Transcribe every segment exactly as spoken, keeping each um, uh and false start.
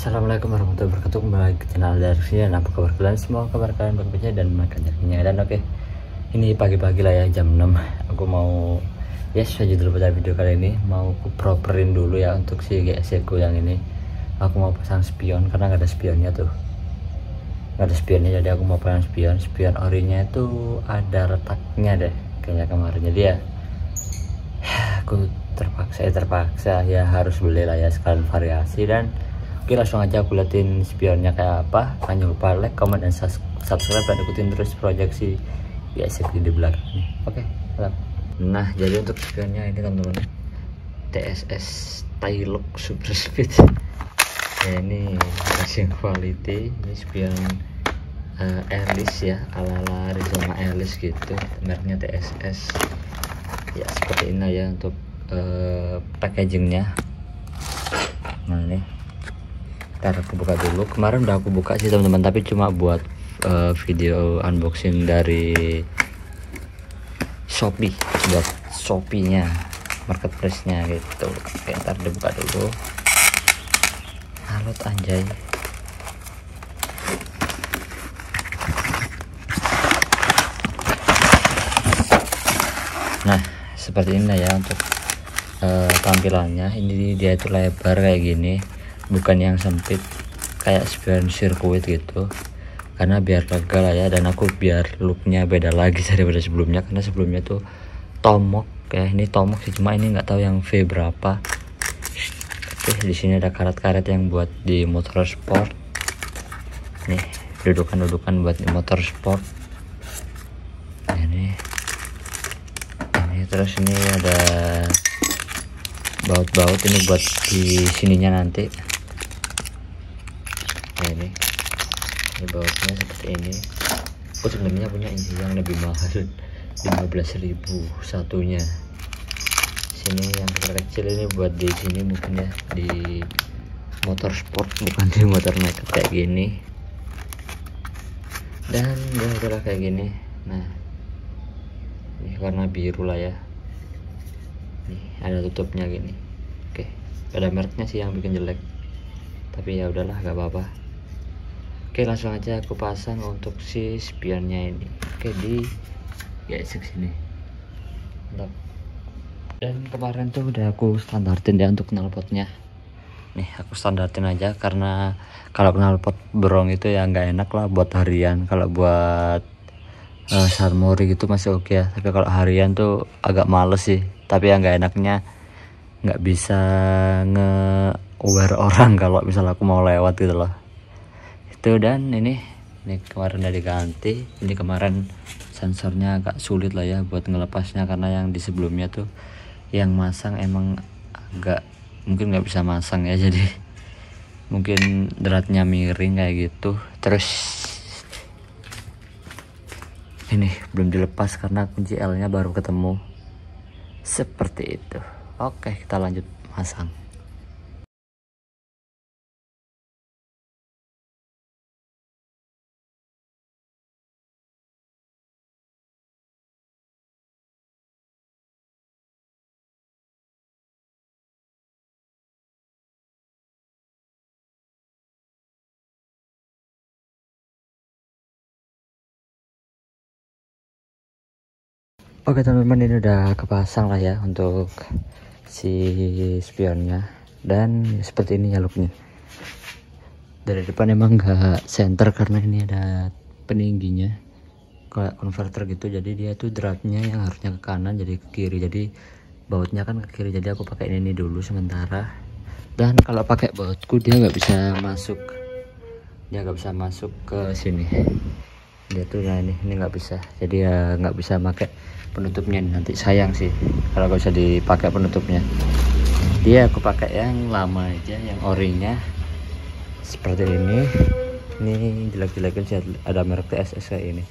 Assalamualaikum warahmatullahi wabarakatuh, kembali lagi ke channel dari sini. Dan apa kabar kalian semua, kabar kalian baik-baik dan makan-makannya. Dan oke, okay, ini pagi-pagi lah ya, jam enam. Aku mau, yes, saja dulu pada video kali ini. Mau aku properin dulu ya untuk si G S X ku yang ini. Aku mau pasang spion karena nggak ada spionnya tuh. Nggak ada spionnya, jadi aku mau pasang spion. Spion orinya itu ada retaknya deh, kayaknya kemarin. Jadi ya, aku terpaksa, ya terpaksa ya harus beli lah ya, sekalian variasi. Dan oke, langsung aja aku liatin spionnya kayak apa. Jangan lupa like, comment, dan subscribe, dan ikutin terus proyeksi G S X di belakang nih. Oke, okay, nah jadi untuk spionnya ini teman-teman, T S S Tyloc Super Speed. Ya, ini racing quality, ini spion uh, Elisse ya, ala-ala Arizona Elisse gitu, mereknya T S S. Ya seperti ini ya untuk uh, packagingnya. Nah ini ntar aku buka dulu. Kemarin udah aku buka sih teman-teman, tapi cuma buat uh, video unboxing dari Shopee, buat Shopee-nya, marketplace-nya gitu. Oke, ntar dibuka dulu. Alot anjay. Nah seperti ini ya untuk uh, tampilannya. Ini dia itu lebar kayak gini, bukan yang sempit kayak spion sirkuit gitu, karena biar lega lah ya. Dan aku biar looknya beda lagi daripada sebelumnya, karena sebelumnya tuh tomok ya, ini tomok sih, cuma ini nggak tahu yang V berapa. Oke, di sini ada karet-karet yang buat di motor sport nih, dudukan-dudukan buat di motor sport ini ini terus ini ada baut-baut ini buat di sininya nanti. Nah, ini ini bautnya seperti ini. Aku sebenarnya punya ini yang lebih mahal, lima belas ribu satunya. Sini yang kecil ini buat di sini mungkin ya, di motor sport, bukan di motor naked kayak gini. Dan ya itulah kayak gini. Nah ini warna biru lah ya, nih ada tutupnya gini. Oke, ada mereknya sih yang bikin jelek, tapi ya udahlah, gak apa-apa. Oke, langsung aja aku pasang untuk si spionnya ini. Oke, di G S X ini. Mantap. Dan kemarin tuh udah aku standartin ya untuk knalpotnya. Nih aku standartin aja, karena kalau knalpot berong itu ya nggak enak lah buat harian. Kalau buat uh, sarmori gitu masih oke okay ya, tapi kalau harian tuh agak males sih. Tapi yang nggak enaknya nggak bisa nge-aware orang kalau misalnya aku mau lewat gitu loh. Itu dan ini ini kemarin udah diganti. Ini kemarin sensornya agak sulit lah ya buat ngelepasnya, karena yang di sebelumnya tuh yang masang emang agak mungkin nggak bisa masang ya, jadi mungkin dratnya miring kayak gitu. Terus ini belum dilepas karena kunci L-nya baru ketemu. Seperti itu. Oke, kita lanjut pasang. Oke teman-teman, ini udah kepasang lah ya untuk si spionnya. Dan seperti ini ya looknya. Dari depan emang gak center karena ini ada peningginya kayak konverter gitu, jadi dia tuh dratnya yang harusnya ke kanan jadi ke kiri, jadi bautnya kan ke kiri, jadi aku pakai ini, ini dulu sementara. Dan kalau pakai bautku dia nggak bisa masuk, dia nggak bisa masuk ke sini. Dia tuh nah ini ini nggak bisa, jadi ya nggak bisa pakai penutupnya. Nanti sayang sih kalau nggak bisa dipakai penutupnya. Dia aku pakai yang lama aja, yang orinya seperti ini. Ini jelek-jelekin sih, ada merek T S S kayak ini,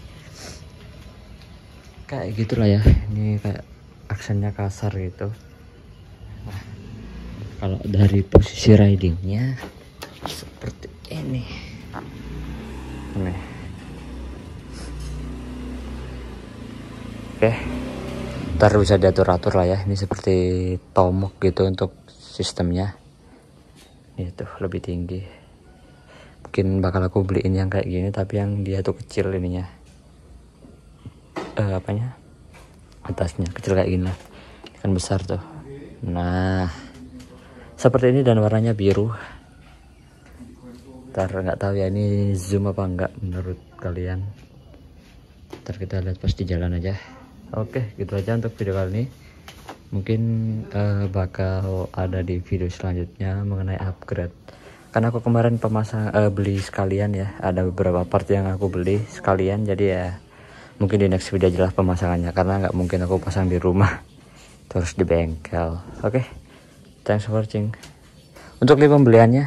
kayak gitulah ya. Ini kayak aksennya kasar gitu. Nah, kalau dari posisi ridingnya seperti ini nih. Oke, ntar bisa diatur-atur lah ya. Ini seperti tomok gitu untuk sistemnya. Itu lebih tinggi. mungkin bakal aku beliin yang kayak gini, tapi yang dia tuh kecil ininya, eh, apanya, atasnya kecil kayak gini lah, kan besar tuh. Nah seperti ini, dan warnanya biru. Ntar nggak tahu ya ini zoom apa enggak menurut kalian, ntar kita lihat pas di jalan aja. Oke, gitu aja untuk video kali ini. Mungkin uh, bakal ada di video selanjutnya mengenai upgrade, karena aku kemarin pemasang uh, beli sekalian ya, ada beberapa part yang aku beli sekalian, jadi ya mungkin di next video jelas pemasangannya, karena nggak mungkin aku pasang di rumah terus di bengkel. Oke, thanks for watching. Untuk link pembeliannya,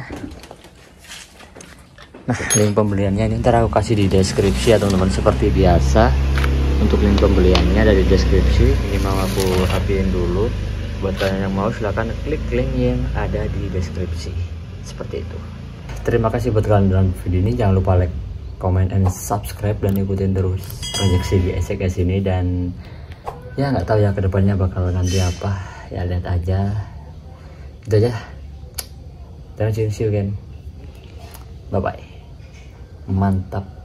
nah link pembeliannya ini ntar aku kasih di deskripsi ya teman-teman, seperti biasa. Untuk link pembeliannya ada di deskripsi. Ini mau aku hapiin dulu. Buat kalian yang mau silahkan klik link yang ada di deskripsi. Seperti itu. Terima kasih buat kalian dalam video ini. Jangan lupa like, comment, and subscribe, dan ikutin terus proyeksi G S X ini. Dan ya nggak tahu ya kedepannya bakal nanti apa. Ya lihat aja. Itu aja. Terima kasih, see you again. Bye bye. Mantap.